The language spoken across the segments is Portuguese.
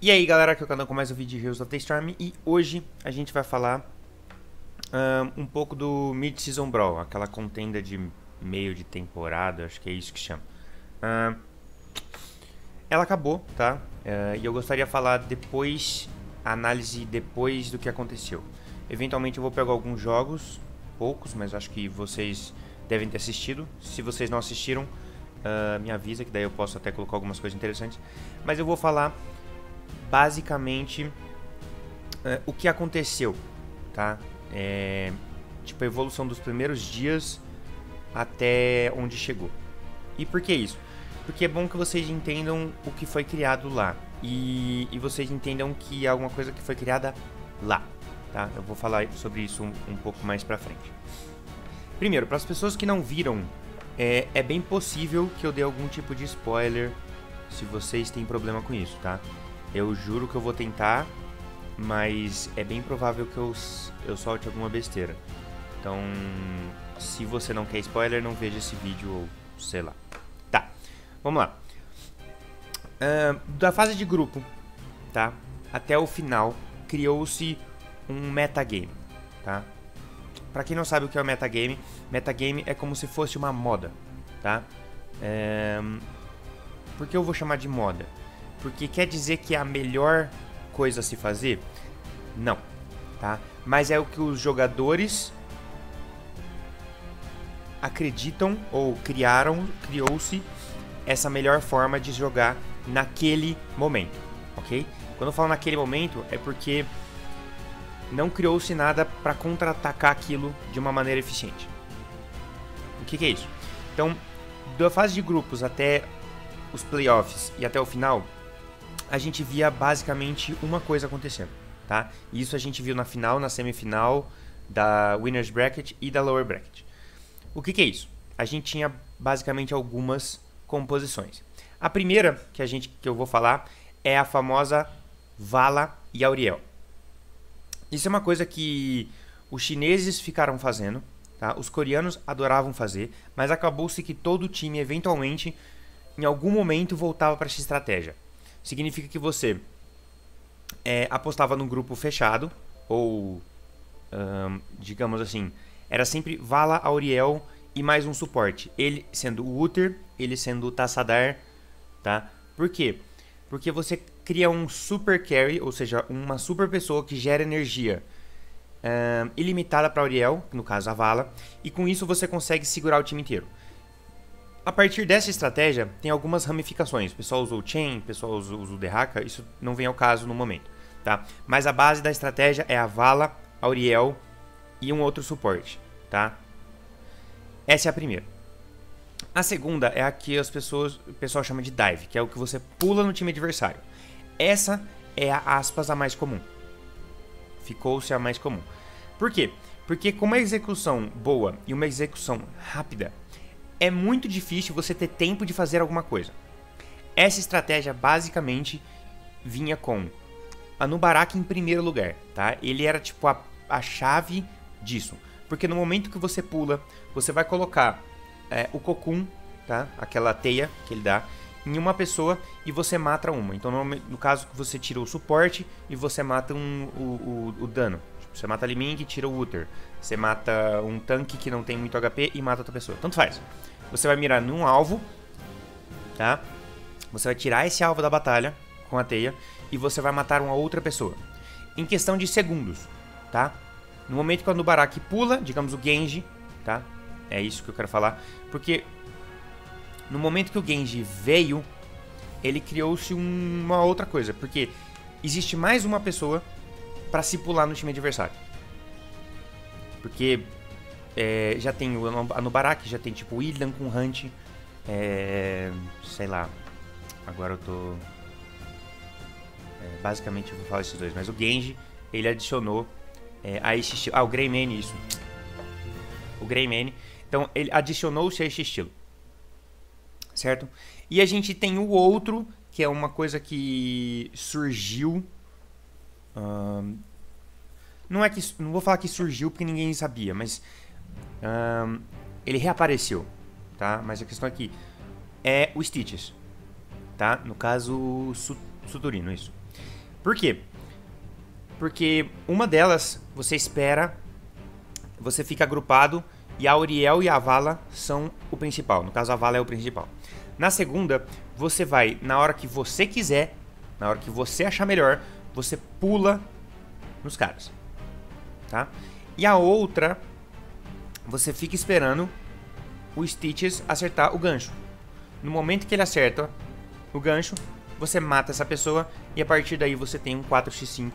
E aí galera, aqui é o canal com mais um vídeo de Heroes of the Storm. E hoje a gente vai falar um pouco do Mid-Season Brawl, aquela contenda de meio de temporada, acho que é isso que chama. Ela acabou, tá? E eu gostaria de falar depois, a análise depois do que aconteceu. Eventualmente eu vou pegar alguns jogos, poucos, mas acho que vocês devem ter assistido. Se vocês não assistiram, me avisa que daí eu posso até colocar algumas coisas interessantes. Mas eu vou falar basicamente o que aconteceu, tá? Tipo a evolução dos primeiros dias até onde chegou. E por que isso? Porque é bom que vocês entendam o que foi criado lá e vocês entendam que é alguma coisa que foi criada lá, tá? Eu vou falar sobre isso um pouco mais pra frente. Primeiro, para as pessoas que não viram, é bem possível que eu dê algum tipo de spoiler se vocês têm problema com isso, tá? Eu juro que eu vou tentar, mas é bem provável que eu solte alguma besteira. Então, se você não quer spoiler, não veja esse vídeo ou sei lá. Tá, vamos lá. Da fase de grupo, tá, até o final, criou-se um metagame, tá? Pra quem não sabe o que é o metagame, metagame é como se fosse uma moda, tá? Por que eu vou chamar de moda? Porque quer dizer que é a melhor coisa a se fazer? Não, tá? Mas é o que os jogadores acreditam ou criou-se essa melhor forma de jogar naquele momento, ok? Quando eu falo naquele momento é porque não criou-se nada para contra-atacar aquilo de uma maneira eficiente. O que que é isso? Então, da fase de grupos até os playoffs e até o final, a gente via basicamente uma coisa acontecendo, tá? Isso a gente viu na final, na semifinal, da Winners Bracket e da Lower Bracket. O que que é isso? A gente tinha basicamente algumas composições. A primeira que eu vou falar é a famosa Vala e Auriel. Isso é uma coisa que os chineses ficaram fazendo, tá? Os coreanos adoravam fazer, mas acabou-se que todo time eventualmente, em algum momento, voltava para essa estratégia. Significa que você apostava num grupo fechado, ou, digamos assim, era sempre Vala, Auriel e mais um suporte. Ele sendo o Uther, ele sendo o Tassadar, tá? Por quê? Porque você cria um super carry, ou seja, uma super pessoa que gera energia ilimitada para Auriel, no caso a Vala, e com isso você consegue segurar o time inteiro. A partir dessa estratégia, tem algumas ramificações. O pessoal usou o Chain, o pessoal usou o Dehaka, isso não vem ao caso no momento, tá? Mas a base da estratégia é a Vala, Auriel e um outro suporte, tá? Essa é a primeira. A segunda é a que o pessoal chama de dive, que é o que você pula no time adversário. Essa é a aspas a mais comum. Ficou-se a mais comum. Por quê? Porque com uma execução boa e uma execução rápida, é muito difícil você ter tempo de fazer alguma coisa. Essa estratégia basicamente vinha com Anub'arak em primeiro lugar, tá? Ele era tipo a chave disso. Porque no momento que você pula, você vai colocar o cocum, tá? Aquela teia que ele dá, em uma pessoa e você mata uma. Então no caso que você tira o suporte e você mata o dano. Tipo, você mata a Liming e tira o Uther. Você mata um tanque que não tem muito HP e mata outra pessoa. Tanto faz. Você vai mirar num alvo, tá? Você vai tirar esse alvo da batalha com a teia e você vai matar uma outra pessoa em questão de segundos, tá? No momento que o Anub'arak pula, digamos o Genji, tá? É isso que eu quero falar, porque no momento que o Genji veio, ele criou-se uma outra coisa, porque existe mais uma pessoa pra se pular no time adversário. Porque já tem o Anub'arak, já tem tipo o Illidan com o Hunt, sei lá, agora eu tô... basicamente eu vou falar esses dois, mas o Genji, ele adicionou a esse estilo... Ah, o Greymane, isso. O Greymane. Então ele adicionou-se a esse estilo, certo? E a gente tem o outro, que é uma coisa que surgiu... não é que... não vou falar que surgiu porque ninguém sabia, mas ele reapareceu, tá? Mas a questão aqui é o Stitches, tá? No caso, Suturino, isso. Por quê? Porque uma delas, você espera, você fica agrupado, e a Auriel e a Vala são o principal. No caso, a Vala é o principal. Na segunda, você vai, na hora que você quiser, na hora que você achar melhor, você pula nos caras, tá? E a outra, você fica esperando o Stitches acertar o gancho. No momento que ele acerta o gancho, você mata essa pessoa e a partir daí você tem um 4x5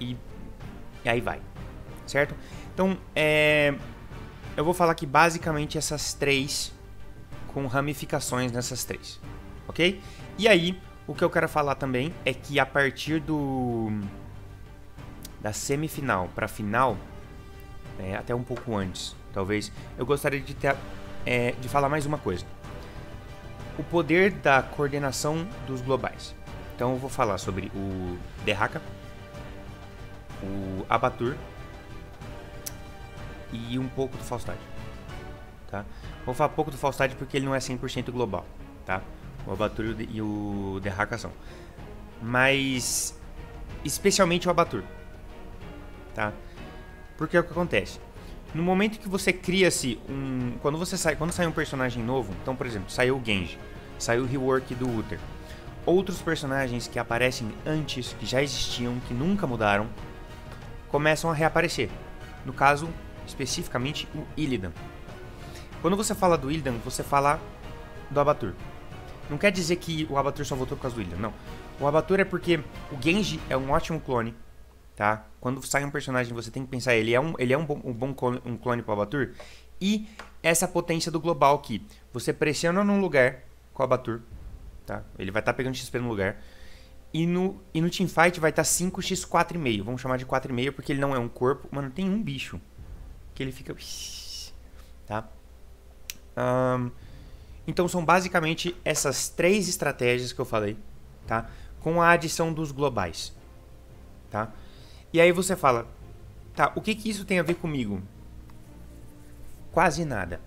e aí vai, certo? Então, eu vou falar que basicamente essas três, com ramificações nessas três, ok? E aí, o que eu quero falar também é que a partir da semifinal pra final, até um pouco antes, talvez, eu gostaria de falar mais uma coisa. O poder da coordenação dos globais. Então eu vou falar sobre o Dehaka, o Abatur e um pouco do Falstad, tá? Vou falar pouco do Falstad porque ele não é 100% global, tá? O Abatur e o Dehaka são. Mas especialmente o Abatur, tá? Porque é o que acontece. No momento que você cria-se um... Quando sai um personagem novo... Então, por exemplo, saiu o Genji. Saiu o rework do Uther. Outros personagens que aparecem antes, que já existiam, que nunca mudaram, começam a reaparecer. No caso, especificamente, o Illidan. Quando você fala do Illidan, você fala do Abatur. Não quer dizer que o Abatur só voltou por causa do Illidan, não. O Abatur é porque o Genji é um ótimo clone, tá? Quando sai um personagem, você tem que pensar, ele é um bom clone para o Abatur. E essa potência do global que você pressiona num lugar com o Abatur, tá? Ele vai estar pegando XP no lugar. E no teamfight vai estar 5x4,5. Vamos chamar de 4,5 porque ele não é um corpo. Mano, tem um bicho que ele fica... Tá? Então são basicamente essas três estratégias que eu falei, tá? Com a adição dos globais, tá? E aí você fala, tá, o que isso tem a ver comigo? Quase nada,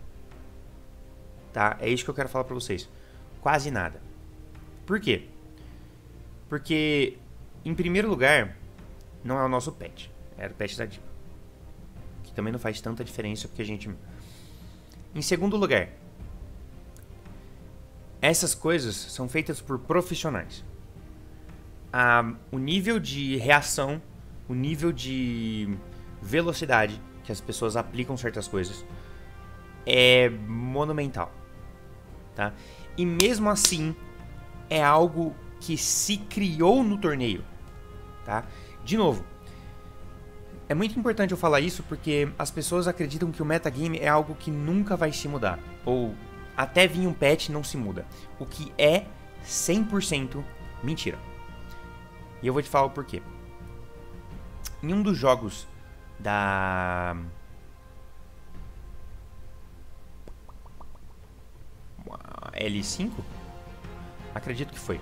tá? É isso que eu quero falar pra vocês. Quase nada. Por quê? Porque, em primeiro lugar, não é o nosso pet. Era o pet da Diva, que também não faz tanta diferença porque a gente... Em segundo lugar, essas coisas são feitas por profissionais. O nível de reação, o nível de velocidade que as pessoas aplicam certas coisas é monumental, tá? E mesmo assim é algo que se criou no torneio, tá? De novo, é muito importante eu falar isso porque as pessoas acreditam que o metagame é algo que nunca vai se mudar, ou até vir um patch não se muda, o que é 100% mentira. E eu vou te falar o porquê. Em um dos jogos da... L5? Acredito que foi.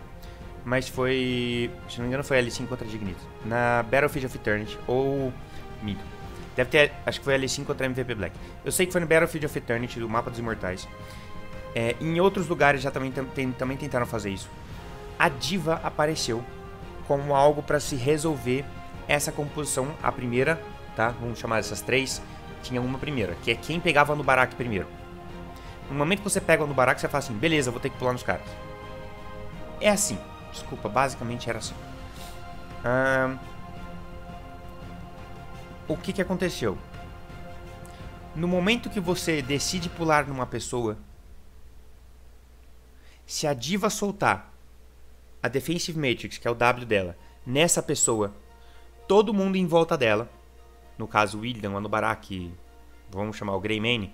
Mas foi... Se não me engano foi L5 contra Dignitas. Na Battlefield of Eternity ou Mido. Deve ter... Acho que foi L5 contra MVP Black. Eu sei que foi no Battlefield of Eternity, do mapa dos Imortais. Em outros lugares já também tentaram fazer isso. A D.V.A apareceu como algo para se resolver essa composição, a primeira, tá? Vamos chamar essas três. Tinha uma primeira, que é quem pegava o Anub'arak primeiro. No momento que você pega o Anub'arak, você fala assim, beleza, vou ter que pular nos caras. É assim. Desculpa, basicamente era assim. O que aconteceu? No momento que você decide pular numa pessoa, se a D.V.A soltar a Defensive Matrix, que é o W dela, nessa pessoa, todo mundo em volta dela, no caso o Illidan, o Anub'arak, vamos chamar o Greymane,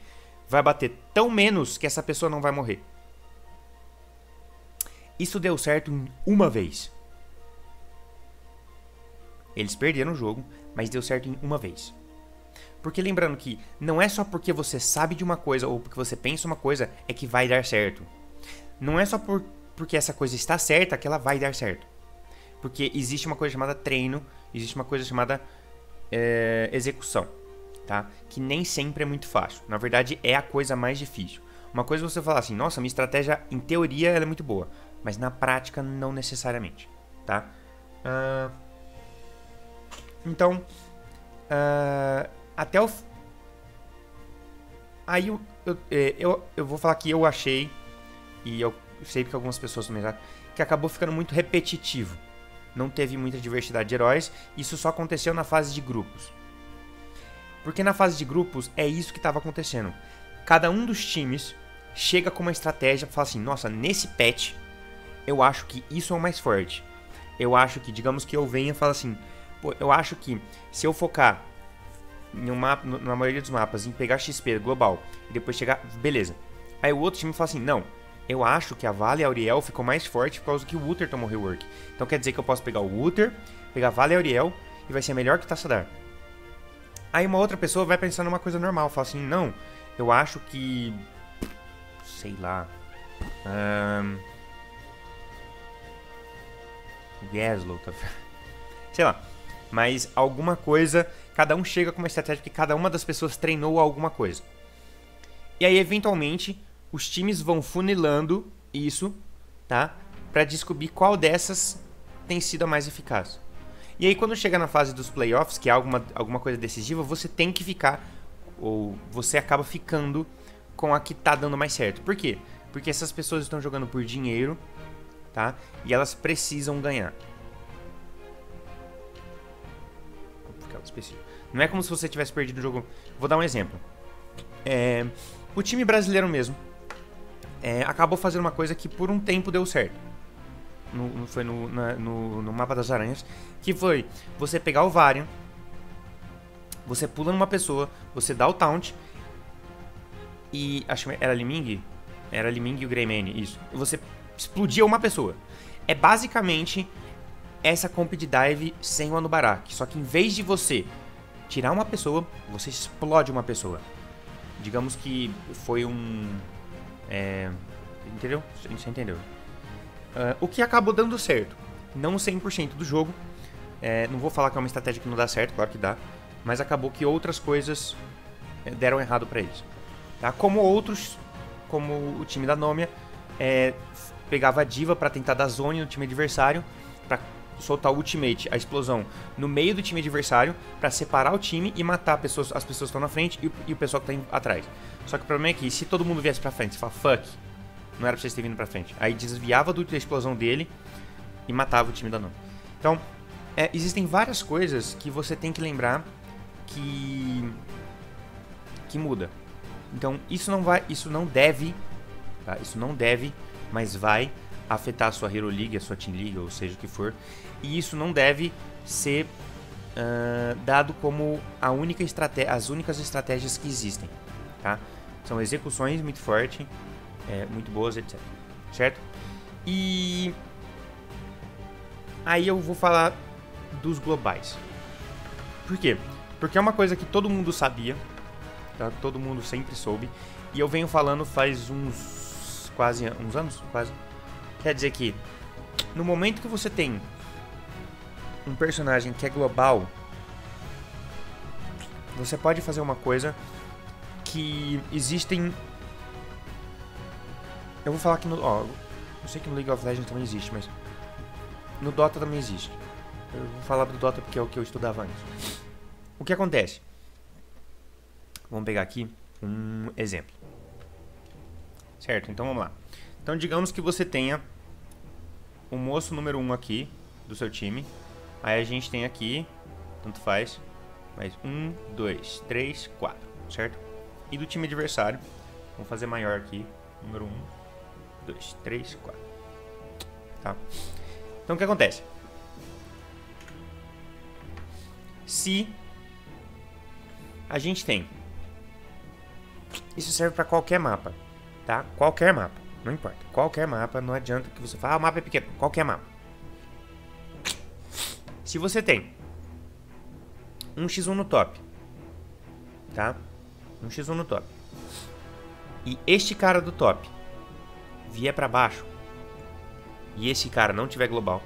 vai bater tão menos que essa pessoa não vai morrer. Isso deu certo em uma vez. Eles perderam o jogo, mas deu certo em uma vez. Porque lembrando que não é só porque você sabe de uma coisa ou porque você pensa uma coisa é que vai dar certo. Não é só porque essa coisa está certa que ela vai dar certo. Porque existe uma coisa chamada treino, existe uma coisa chamada execução, tá? Que nem sempre é muito fácil. Na verdade, é a coisa mais difícil. Uma coisa é você falar assim, nossa, minha estratégia, em teoria, ela é muito boa. Mas na prática, não necessariamente, tá? Então, até o... Aí eu vou falar que eu achei, e eu sei porque algumas pessoas comentaram, que acabou ficando muito repetitivo. Não teve muita diversidade de heróis. Isso só aconteceu na fase de grupos. Porque na fase de grupos é isso que estava acontecendo. Cada um dos times chega com uma estratégia e fala assim, nossa, nesse patch eu acho que isso é o mais forte. Eu acho que, digamos que eu venha e falo assim, pô, eu acho que se eu focar em um mapa, na maioria dos mapas, em pegar XP global e depois chegar, beleza. Aí o outro time fala assim, não, eu acho que a Vala e a Auriel ficou mais forte por causa que o Uther tomou rework. Então quer dizer que eu posso pegar o Uther, pegar a Vala e a Auriel e vai ser melhor que o Tassadar. Aí uma outra pessoa vai pensar numa coisa normal, fala assim, não, eu acho que... sei lá... Gaslow, tá... sei lá, mas alguma coisa, cada um chega com uma estratégia que cada uma das pessoas treinou alguma coisa. E aí eventualmente os times vão funilando isso, tá? Pra descobrir qual dessas tem sido a mais eficaz. E aí quando chega na fase dos playoffs, que é alguma coisa decisiva, você tem que ficar, ou você acaba ficando com a que tá dando mais certo. Por quê? Porque essas pessoas estão jogando por dinheiro, tá? E elas precisam ganhar. Não é como se você tivesse perdido o jogo. Vou dar um exemplo. O time brasileiro mesmo acabou fazendo uma coisa que por um tempo deu certo. Foi no mapa das aranhas, que foi você pegar o Varian, você pula numa pessoa, você dá o taunt e... acho que era Liming? Era Liming e o Greymane, isso. E você explodia uma pessoa. É basicamente essa comp de dive sem o Anub'arak, só que em vez de você tirar uma pessoa, você explode uma pessoa. Digamos que foi um... entendeu? Você entendeu? O que acabou dando certo, não 100% do jogo, não vou falar que é uma estratégia que não dá certo, claro que dá, mas acabou que outras coisas deram errado pra eles, tá? Como outros, como o time da Nômia, pegava a D.V.A pra tentar dar zone no time adversário, pra soltar o ultimate, a explosão, no meio do time adversário, pra separar o time e matar as pessoas que estão na frente e o pessoal que tá atrás. Só que o problema é que se todo mundo viesse pra frente, você fala, fuck, não era pra vocês terem vindo pra frente. Aí desviava da explosão dele e matava o time da Nova. Então, existem várias coisas que você tem que lembrar que muda. Então, isso não deve, mas vai afetar a sua Hero League, a sua Team League, ou seja o que for. E isso não deve ser dado como a única estratégia, as únicas estratégias que existem, tá? São execuções muito fortes, muito boas, etc. Certo? E aí eu vou falar dos globais. Por quê? Porque é uma coisa que todo mundo sabia, tá? Todo mundo sempre soube. E eu venho falando faz uns anos, quase. Quer dizer que no momento que você tem um personagem que é global, você pode fazer uma coisa que existem... Eu vou falar que no... ó, eu sei que no League of Legends também existe, mas... no Dota também existe. Eu vou falar do Dota porque é o que eu estudava antes. O que acontece? Vamos pegar aqui um exemplo. Certo, então vamos lá. Então digamos que você tenha o moço número 1 aqui do seu time. Aí a gente tem aqui, tanto faz, mais 1, 2, 3, 4, certo? E do time adversário, vamos fazer maior aqui, número 1. 2, 3, 4. Tá? Então o que acontece? Se a gente tem... isso serve pra qualquer mapa, tá? Qualquer mapa, não importa. Qualquer mapa, não adianta que você fale, ah, o mapa é pequeno. Qualquer mapa. Se você tem 1x1 no top, tá? 1x1 no top. E este cara do top vier pra baixo e esse cara não tiver global,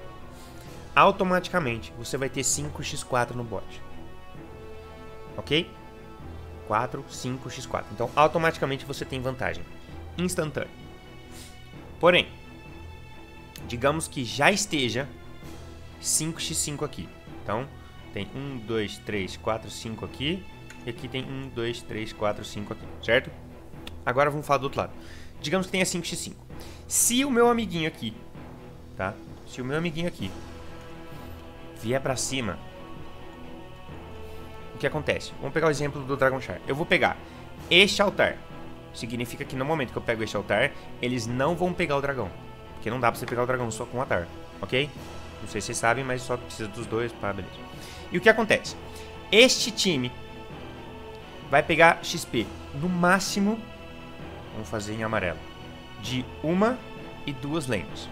automaticamente você vai ter 5x4 no bot. Ok? 4, 5x4. Então automaticamente você tem vantagem instantânea. Porém, digamos que já esteja 5x5 aqui. Então Tem 1, 2, 3, 4, 5 aqui. E aqui tem 1, 2, 3, 4, 5 aqui, certo? Agora vamos falar do outro lado. Digamos que tenha 5x5. Se o meu amiguinho aqui, tá? Se o meu amiguinho aqui vier pra cima, o que acontece? Vamos pegar o exemplo do Dragon Shire. Eu vou pegar este altar. Significa que no momento que eu pego este altar, eles não vão pegar o dragão. Porque não dá pra você pegar o dragão só com o altar, ok? Não sei se vocês sabem, mas só precisa dos dois, pá, beleza. E o que acontece? Este time vai pegar XP no máximo, vamos fazer em amarelo, de 1 e 2 lanes.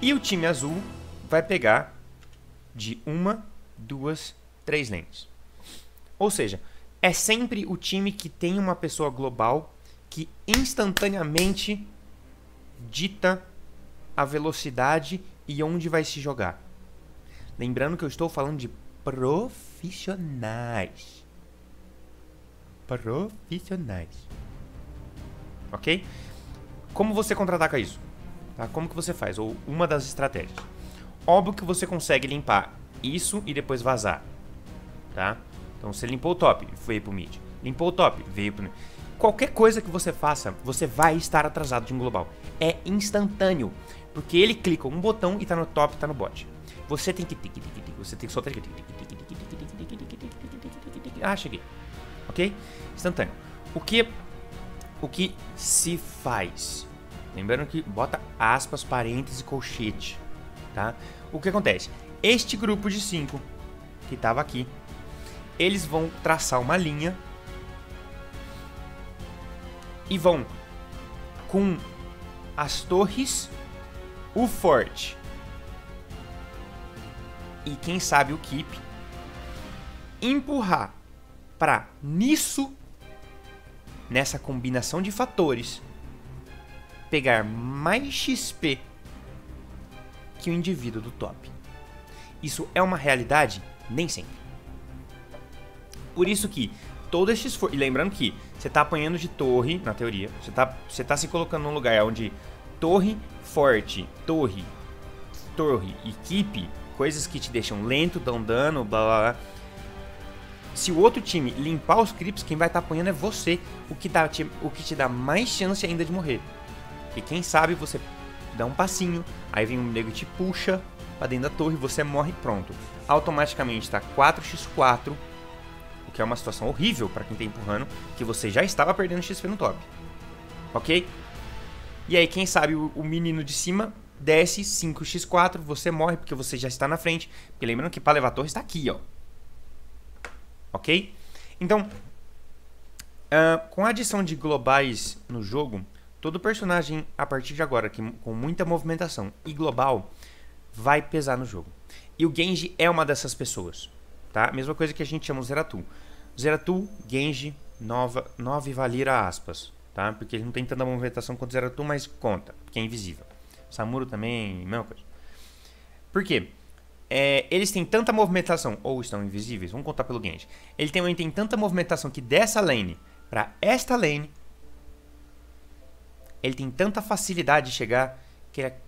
E o time azul vai pegar de 1, 2, 3 lanes. Ou seja, é sempre o time que tem uma pessoa global que instantaneamente dita a velocidade e onde vai se jogar. Lembrando que eu estou falando de profissionais. Profissionais. Ok? Como você contra-ataca isso? Tá? Como que você faz? Ou uma das estratégias. Óbvio que você consegue limpar isso e depois vazar. Tá? Então você limpou o top, veio pro mid. Limpou o top, veio pro mid. Qualquer coisa que você faça, você vai estar atrasado de um global. É instantâneo. Porque ele clica um botão e tá no top, tá no bot. Você tem que... Você tem que soltar... Ah, cheguei. Ok? Instantâneo. O que se faz? Lembrando que bota aspas, parênteses, colchete. Tá? O que acontece? Este grupo de 5 que tava aqui, eles vão traçar uma linha e vão com as torres, o forte e quem sabe o keep empurrar pra nisso, nessa combinação de fatores, pegar mais XP que o indivíduo do top. Isso é uma realidade? Nem sempre. Por isso que todo este esforço... E lembrando que você está apanhando de torre, na teoria. Você tá se colocando num lugar onde torre, forte, torre e keep, coisas que te deixam lento, dão dano, blá blá blá. Se o outro time limpar os creeps, quem vai estar apanhando é você, o que te dá mais chance ainda de morrer. Porque quem sabe você dá um passinho, aí vem um nego e te puxa pra dentro da torre, você morre, pronto. Automaticamente tá 4x4. O que é uma situação horrível para quem tá empurrando, que você já estava perdendo XP no top. Ok? E aí, quem sabe o menino de cima desce 5x4, você morre porque você já está na frente. Porque lembrando que para levar a torre está aqui, ó. Ok? Então, com a adição de globais no jogo, todo personagem, a partir de agora, com muita movimentação e global, vai pesar no jogo. E o Genji é uma dessas pessoas. Tá? Mesma coisa que a gente chama o Zeratul. Zeratul, Genji, Nova e Valira, aspas. Tá? Porque ele não tem tanta movimentação quanto o Zeratul, mas conta, porque é invisível. Samuro também, mesma coisa. Por quê? Eles têm tanta movimentação, ou estão invisíveis, vamos contar pelo Genji. Ele tem tanta movimentação que dessa lane pra esta lane, ele tem tanta facilidade de chegar que ele é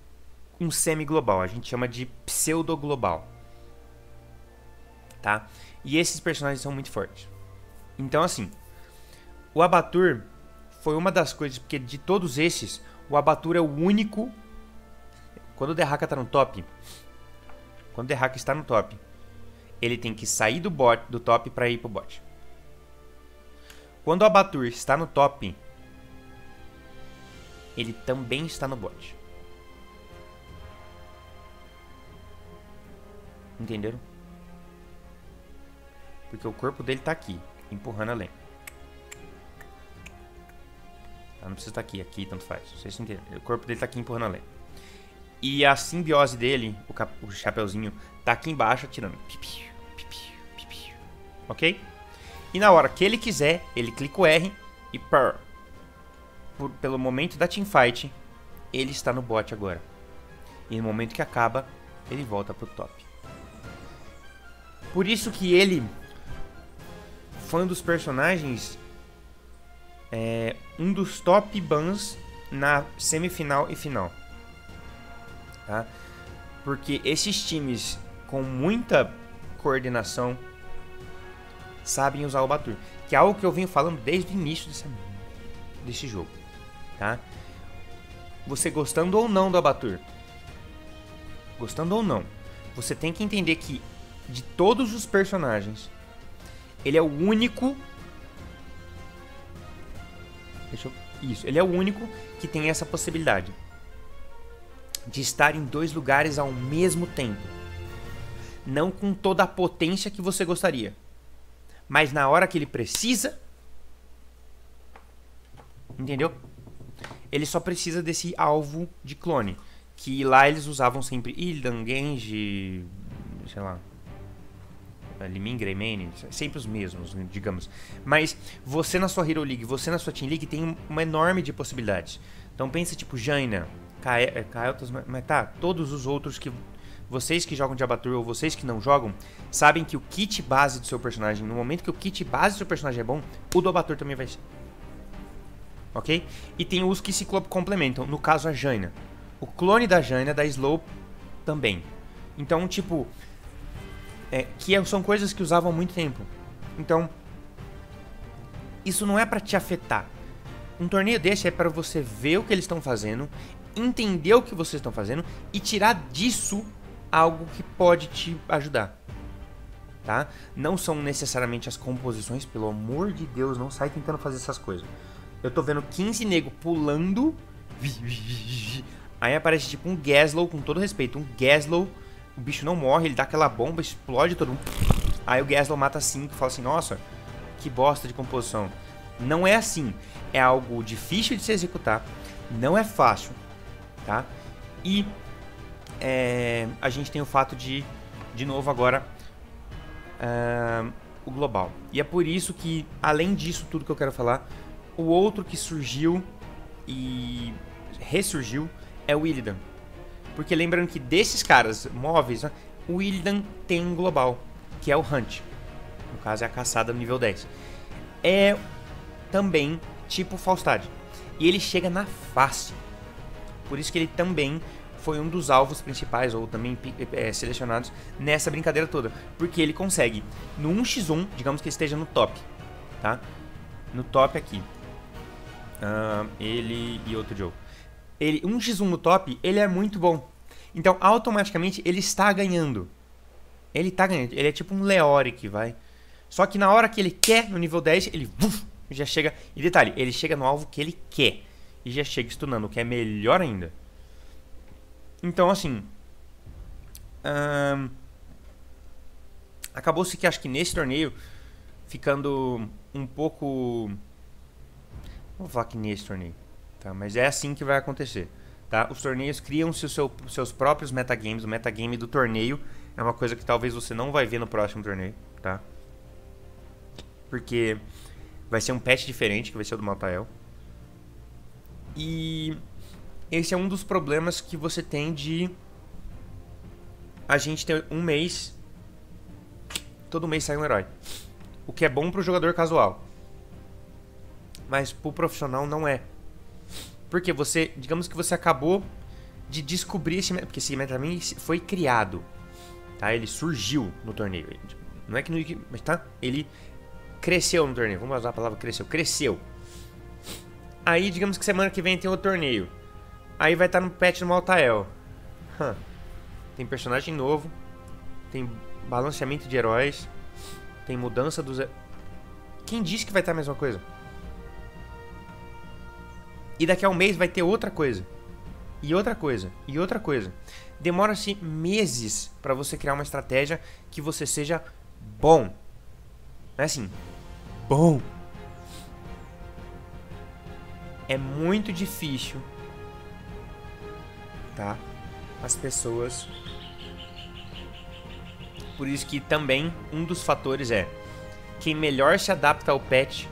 um semi-global. A gente chama de pseudo-global. Tá? E esses personagens são muito fortes. Então assim, o Abatur foi uma das coisas, porque de todos esses, o Abatur é o único. Quando o Dehaka tá no top, ele tem que sair do top pra ir pro bot. Quando o Abatur está no top, ele também está no bot. Entenderam? Porque o corpo dele tá aqui, empurrando a lane. Não precisa estar aqui, tanto faz. Vocês entenderam? O corpo dele tá aqui empurrando a lane. E a simbiose dele, o chapeuzinho, tá aqui embaixo atirando. Ok? E na hora que ele quiser, ele clica o R e pelo momento da teamfight, ele está no bot agora. E no momento que acaba, ele volta pro top. Por isso que ele... foi um dos personagens, um dos top bans na semifinal e final, tá? Porque esses times com muita coordenação, sabem usar o Abatur, que é algo que eu venho falando desde o início desse jogo, tá? Você gostando ou não do Abatur, gostando ou não, você tem que entender que de todos os personagens, ele é o único... Isso, ele é o único que tem essa possibilidade de estar em dois lugares ao mesmo tempo. Não com toda a potência que você gostaria, mas na hora que ele precisa, entendeu? Ele só precisa desse alvo de clone, que lá eles usavam sempre Illidan, Genji, sei lá, Liming, Greymane, sempre os mesmos, digamos. Mas você na sua Hero League, você na sua Team League tem uma enorme de possibilidades. então pensa tipo Jaina, Kael'thas, mas tá, todos os outros que... Vocês que jogam de Abatur ou vocês que não jogam, sabem que o kit base do seu personagem, no momento que o kit base do seu personagem é bom, o do Abatur também vai ser. Ok? E tem os que se complementam, no caso a Jaina. O clone da Jaina, da Slow, também. Então, tipo... que são coisas que usavam há muito tempo. Então, isso não é pra te afetar. Um torneio desse é pra você ver o que eles estão fazendo, entender o que vocês estão fazendo e tirar disso... algo que pode te ajudar, tá? Não são necessariamente as composições, pelo amor de Deus, não sai tentando fazer essas coisas. Eu tô vendo 15 nego pulando, aí aparece tipo um Gaslow, com todo respeito, um Gaslow, o bicho não morre, ele dá aquela bomba, explode todo mundo, aí o Gaslow mata 5 e fala assim, nossa, que bosta de composição. Não é assim, é algo difícil de se executar, não é fácil, tá? E... a gente tem o fato de novo agora, o global. E é por isso que, além disso tudo que eu quero falar, o outro que surgiu e ressurgiu é o Illidan. Porque lembrando que desses caras móveis, né, o Illidan tem um global, que é o Hunt. No caso é a caçada no nível 10. É também tipo Falstad. E ele chega na face. Por isso que ele também... foi um dos alvos principais, ou também selecionados, nessa brincadeira toda. Porque ele consegue, no 1x1, digamos que ele esteja no top, tá? No top aqui. Ele e outro jogo. Ele, 1x1 no top, ele é muito bom. Então, automaticamente, ele está ganhando. Ele está ganhando. Ele é tipo um Leoric, vai. Só que na hora que ele quer, no nível 10, ele já chega... E detalhe, ele chega no alvo que ele quer. E já chega stunando, o que é melhor ainda. Então, assim, acabou-se que acho que nesse torneio, ficando um pouco, não vou falar que nesse torneio, tá? Mas é assim que vai acontecer, tá? Os torneios criam-se os seus próprios metagames, o metagame do torneio é uma coisa que talvez você não vai ver no próximo torneio, tá? Porque vai ser um patch diferente, que vai ser o do Maltael. E... esse é um dos problemas que você tem de a gente ter um mês, todo mês sai um herói. O que é bom pro jogador casual, mas pro profissional não é. Porque você, digamos que você acabou de descobrir esse meta, porque esse meta também foi criado, tá? Ele surgiu no torneio, não é que no, mas tá? Ele cresceu no torneio, vamos usar a palavra cresceu, cresceu. Aí digamos que semana que vem tem outro torneio. Aí vai estar no patch do Maltael. Tem personagem novo. Tem balanceamento de heróis. Tem mudança dos... Quem disse que vai estar a mesma coisa? E daqui a um mês vai ter outra coisa. E outra coisa. E outra coisa. Demora-se meses pra você criar uma estratégia que você seja bom. É assim. Bom. É muito difícil... tá? As pessoas. Por isso que também um dos fatores é quem melhor se adapta ao patch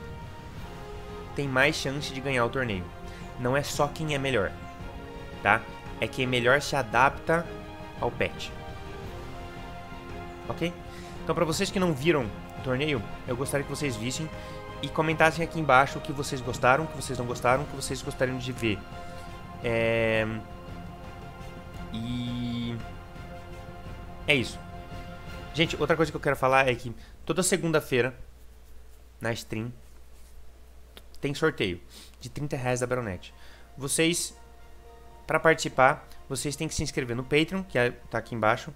tem mais chance de ganhar o torneio. Não é só quem é melhor, tá? É quem melhor se adapta ao patch. Ok? Então pra vocês que não viram o torneio, eu gostaria que vocês vissem e comentassem aqui embaixo o que vocês gostaram, o que vocês não gostaram, o que vocês gostariam de ver. E é isso. Gente, outra coisa que eu quero falar é que toda segunda-feira, na stream, tem sorteio de R$30 da Baronet. Vocês, para participar, vocês têm que se inscrever no Patreon, que tá aqui embaixo,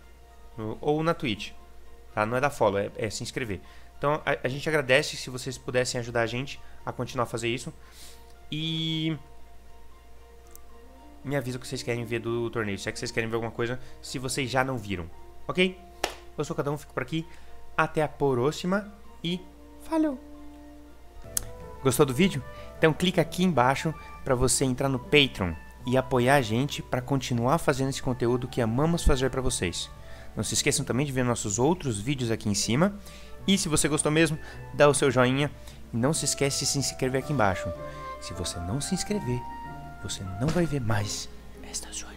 ou na Twitch, tá? Não é da follow, é se inscrever. Então, a gente agradece se vocês pudessem ajudar a gente a continuar a fazer isso. E me avisa o que vocês querem ver do torneio, se é que vocês querem ver alguma coisa, se vocês já não viram, ok? Eu sou KadaoGG, fico por aqui. Até a próxima e falou! Gostou do vídeo? Então clica aqui embaixo para você entrar no Patreon e apoiar a gente para continuar fazendo esse conteúdo que amamos fazer para vocês. Não se esqueçam também de ver nossos outros vídeos aqui em cima. E se você gostou mesmo, dá o seu joinha. E não se esquece de se inscrever aqui embaixo. Se você não se inscrever, você não vai ver mais esta joia.